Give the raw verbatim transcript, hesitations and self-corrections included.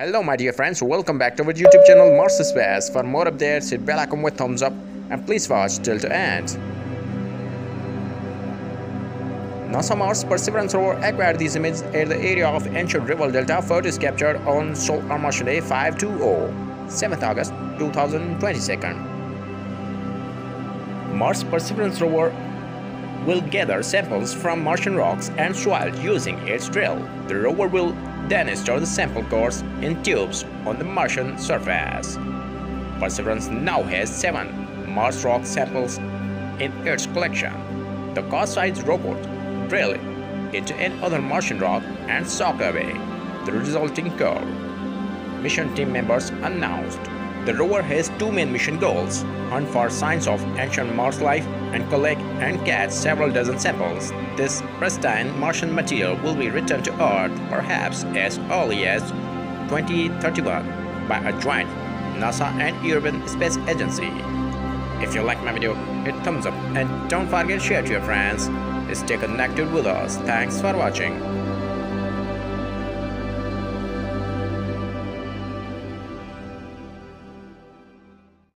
Hello my dear friends, welcome back to our YouTube channel Mars Space. For more updates, hit bell icon with thumbs up and please watch till the end. NASA Mars Perseverance Rover acquired these images at the area of ancient river delta. Photos captured on Sol on Mars Day five twenty, seventh August two thousand twenty-two. Mars Perseverance Rover will gather samples from Martian rocks and soil using its drill. The rover will then store the sample cores in tubes on the Martian surface. Perseverance now has seven Mars rock samples in its collection. The car-sized robot drilled into another Martian rock and sucked away the resulting core. Mission team members announced the rover has two main mission goals: hunt for signs of ancient Mars life and collect and catch several dozen samples. This pristine Martian material will be returned to Earth perhaps as early as twenty thirty-one by a joint NASA and European Space Agency. If you like my video, hit thumbs up and don't forget to share to your friends. Stay connected with us. Thanks for watching.